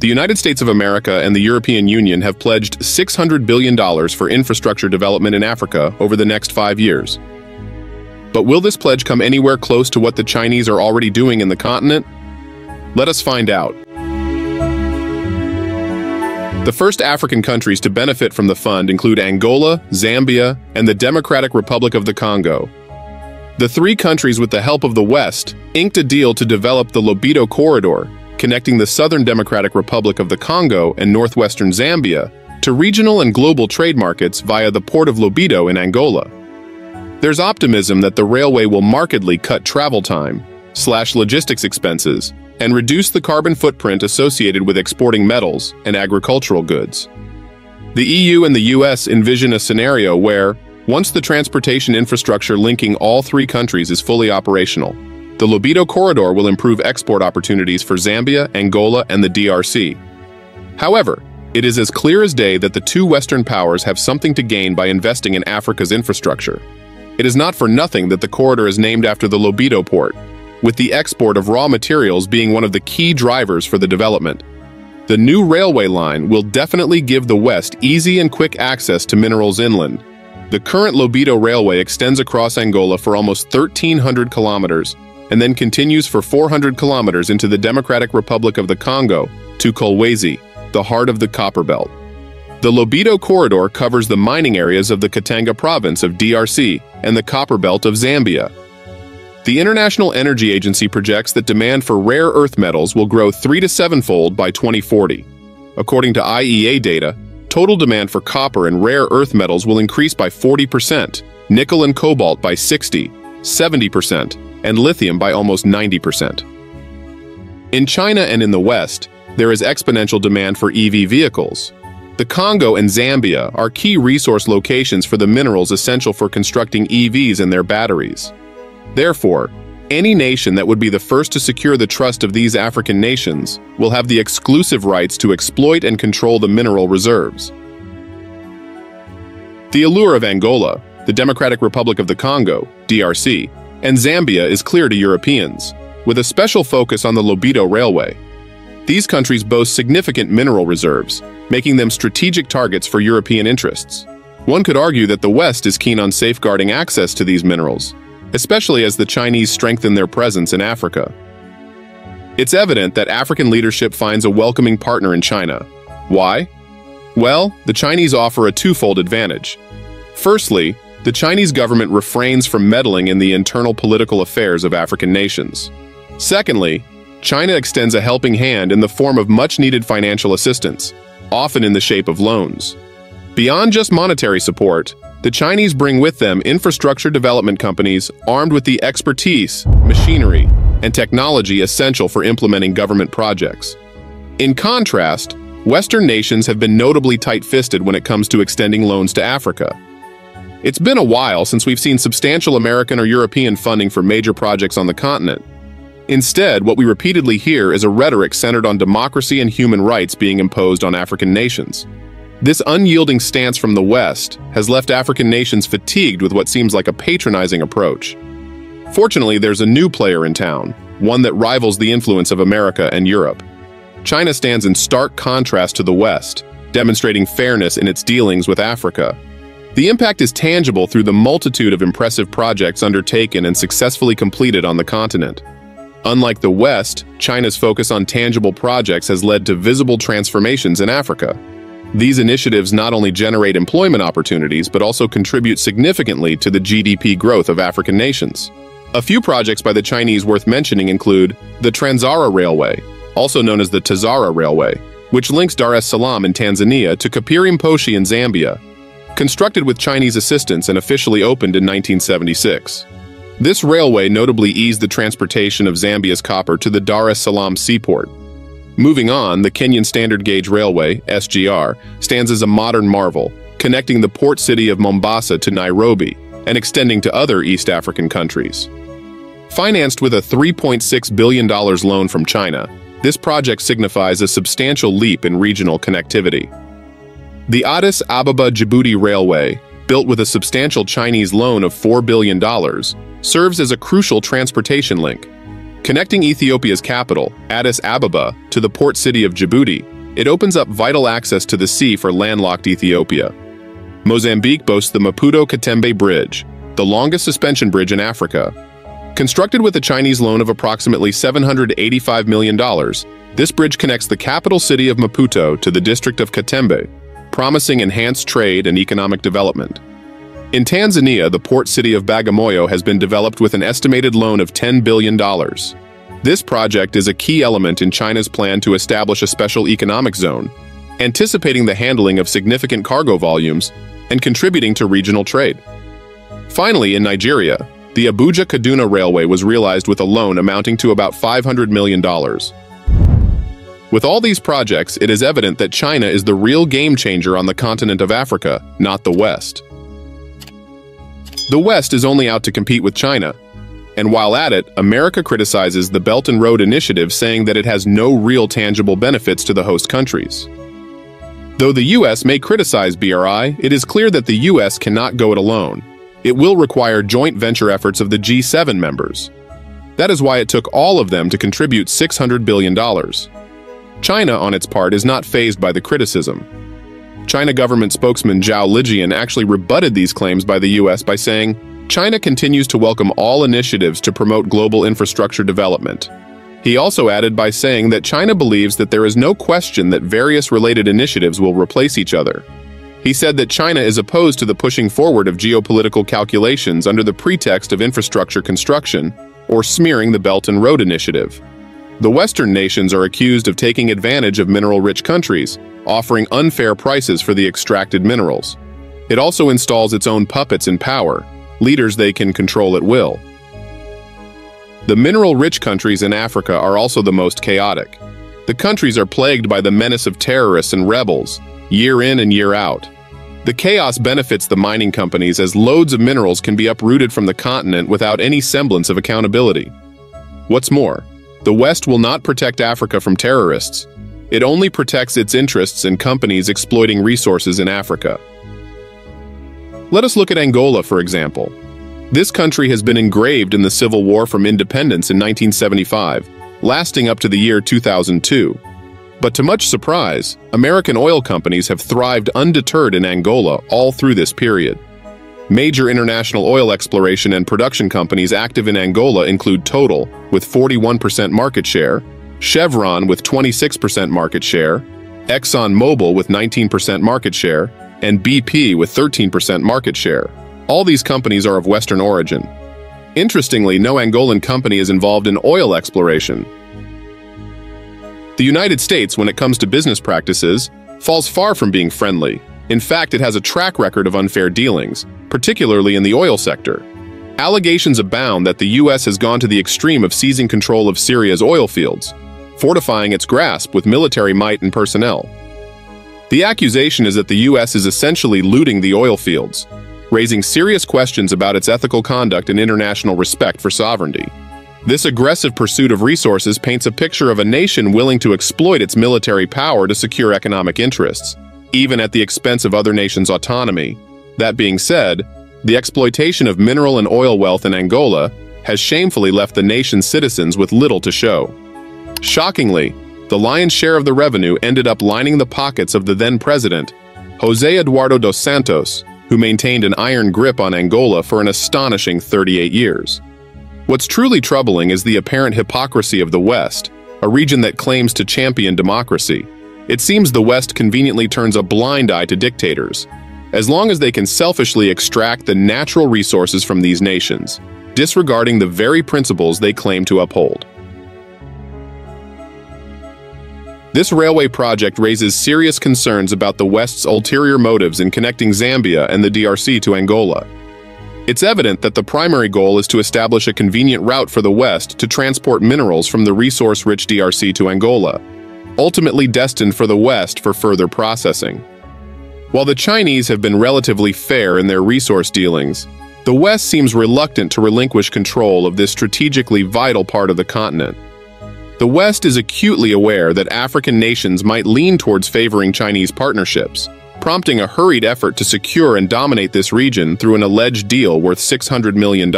The United States of America and the European Union have pledged $600 billion for infrastructure development in Africa over the next 5 years. But will this pledge come anywhere close to what the Chinese are already doing in the continent? Let us find out. The first African countries to benefit from the fund include Angola, Zambia, and the Democratic Republic of the Congo. The three countries, with the help of the West, inked a deal to develop the Lobito Corridor, connecting the Southern Democratic Republic of the Congo and northwestern Zambia to regional and global trade markets via the Port of Lobito in Angola. There's optimism that the railway will markedly cut travel time, slash logistics expenses, and reduce the carbon footprint associated with exporting metals and agricultural goods. The EU and the US envision a scenario where, once the transportation infrastructure linking all three countries is fully operational, the Lobito Corridor will improve export opportunities for Zambia, Angola, and the DRC. However, it is as clear as day that the two Western powers have something to gain by investing in Africa's infrastructure. It is not for nothing that the corridor is named after the Lobito port, with the export of raw materials being one of the key drivers for the development. The new railway line will definitely give the West easy and quick access to minerals inland. The current Lobito Railway extends across Angola for almost 1,300 kilometers and then continues for 400 kilometers into the Democratic Republic of the Congo to Kolwezi, the heart of the Copper Belt. The Lobito Corridor covers the mining areas of the Katanga Province of DRC and the Copper Belt of Zambia. The International Energy Agency projects that demand for rare earth metals will grow 3- to 7-fold by 2040. According to IEA data, total demand for copper and rare earth metals will increase by 40%, nickel and cobalt by 60%, 70%, and lithium by almost 90%. In China and in the West, there is exponential demand for EV vehicles. The Congo and Zambia are key resource locations for the minerals essential for constructing EVs and their batteries. Therefore, any nation that would be the first to secure the trust of these African nations will have the exclusive rights to exploit and control the mineral reserves. The allure of Angola, the Democratic Republic of the Congo, DRC, and Zambia is clear to Europeans, with a special focus on the Lobito Railway. These countries boast significant mineral reserves, making them strategic targets for European interests. One could argue that the West is keen on safeguarding access to these minerals, especially as the Chinese strengthen their presence in Africa. It's evident that African leadership finds a welcoming partner in China. Why? Well, the Chinese offer a twofold advantage. Firstly, the Chinese government refrains from meddling in the internal political affairs of African nations. Secondly, China extends a helping hand in the form of much-needed financial assistance, often in the shape of loans. Beyond just monetary support, the Chinese bring with them infrastructure development companies armed with the expertise, machinery, and technology essential for implementing government projects. In contrast, Western nations have been notably tight-fisted when it comes to extending loans to Africa. It's been a while since we've seen substantial American or European funding for major projects on the continent. Instead, what we repeatedly hear is a rhetoric centered on democracy and human rights being imposed on African nations. This unyielding stance from the West has left African nations fatigued with what seems like a patronizing approach. Fortunately, there's a new player in town, one that rivals the influence of America and Europe. China stands in stark contrast to the West, demonstrating fairness in its dealings with Africa. The impact is tangible through the multitude of impressive projects undertaken and successfully completed on the continent. Unlike the West, China's focus on tangible projects has led to visible transformations in Africa. These initiatives not only generate employment opportunities, but also contribute significantly to the GDP growth of African nations. A few projects by the Chinese worth mentioning include the TAZARA Railway, also known as the TAZARA Railway, which links Dar es Salaam in Tanzania to Kapiri Mposhi in Zambia, constructed with Chinese assistance and officially opened in 1976. This railway notably eased the transportation of Zambia's copper to the Dar es Salaam seaport. Moving on, the Kenyan Standard Gauge Railway, SGR, stands as a modern marvel, connecting the port city of Mombasa to Nairobi and extending to other East African countries. Financed with a $3.6 billion loan from China, this project signifies a substantial leap in regional connectivity. The Addis Ababa-Djibouti Railway, built with a substantial Chinese loan of $4 billion, serves as a crucial transportation link. Connecting Ethiopia's capital, Addis Ababa, to the port city of Djibouti, it opens up vital access to the sea for landlocked Ethiopia. Mozambique boasts the Maputo-Katembe Bridge, the longest suspension bridge in Africa. Constructed with a Chinese loan of approximately $785 million, this bridge connects the capital city of Maputo to the district of Katembe, promising enhanced trade and economic development. In Tanzania, the port city of Bagamoyo has been developed with an estimated loan of $10 billion. This project is a key element in China's plan to establish a special economic zone, anticipating the handling of significant cargo volumes and contributing to regional trade. Finally, in Nigeria, the Abuja-Kaduna railway was realized with a loan amounting to about $500 million. With all these projects, it is evident that China is the real game-changer on the continent of Africa, not the West. The West is only out to compete with China. And while at it, America criticizes the Belt and Road Initiative, saying that it has no real tangible benefits to the host countries. Though the U.S. may criticize BRI, it is clear that the U.S. cannot go it alone. It will require joint venture efforts of the G7 members. That is why it took all of them to contribute $600 billion. China, on its part, is not fazed by the criticism. China government spokesman Zhao Lijian actually rebutted these claims by the U.S. by saying, "China continues to welcome all initiatives to promote global infrastructure development." He also added by saying that China believes that there is no question that various related initiatives will replace each other. He said that China is opposed to the pushing forward of geopolitical calculations under the pretext of infrastructure construction or smearing the Belt and Road Initiative. The Western nations are accused of taking advantage of mineral-rich countries, offering unfair prices for the extracted minerals. It also installs its own puppets in power, leaders they can control at will. The mineral-rich countries in Africa are also the most chaotic. The countries are plagued by the menace of terrorists and rebels, year in and year out. The chaos benefits the mining companies, as loads of minerals can be uprooted from the continent without any semblance of accountability. What's more, the West will not protect Africa from terrorists. It only protects its interests and companies exploiting resources in Africa. Let us look at Angola, for example. This country has been engraved in the civil war from independence in 1975, lasting up to the year 2002. But to much surprise, American oil companies have thrived undeterred in Angola all through this period. Major international oil exploration and production companies active in Angola include Total, with 41% market share, Chevron with 26% market share, ExxonMobil with 19% market share, and BP with 13% market share. All these companies are of Western origin. Interestingly, no Angolan company is involved in oil exploration. The United States, when it comes to business practices, falls far from being friendly. In fact, it has a track record of unfair dealings, particularly in the oil sector. Allegations abound that the U.S. has gone to the extreme of seizing control of Syria's oil fields, fortifying its grasp with military might and personnel. The accusation is that the U.S. is essentially looting the oil fields, raising serious questions about its ethical conduct and international respect for sovereignty. This aggressive pursuit of resources paints a picture of a nation willing to exploit its military power to secure economic interests, even at the expense of other nations' autonomy. That being said, the exploitation of mineral and oil wealth in Angola has shamefully left the nation's citizens with little to show. Shockingly, the lion's share of the revenue ended up lining the pockets of the then president, José Eduardo dos Santos, who maintained an iron grip on Angola for an astonishing 38 years. What's truly troubling is the apparent hypocrisy of the West, a region that claims to champion democracy. It seems the West conveniently turns a blind eye to dictators, as long as they can selfishly extract the natural resources from these nations, disregarding the very principles they claim to uphold. This railway project raises serious concerns about the West's ulterior motives in connecting Zambia and the DRC to Angola. It's evident that the primary goal is to establish a convenient route for the West to transport minerals from the resource-rich DRC to Angola, ultimately destined for the West for further processing. While the Chinese have been relatively fair in their resource dealings, the West seems reluctant to relinquish control of this strategically vital part of the continent. The West is acutely aware that African nations might lean towards favoring Chinese partnerships, prompting a hurried effort to secure and dominate this region through an alleged deal worth $600 million.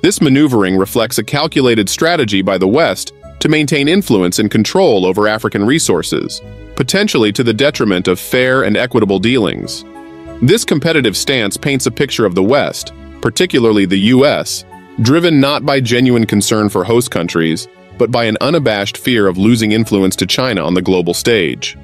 This maneuvering reflects a calculated strategy by the West to maintain influence and control over African resources, potentially to the detriment of fair and equitable dealings. This competitive stance paints a picture of the West, particularly the U.S., driven not by genuine concern for host countries, but by an unabashed fear of losing influence to China on the global stage.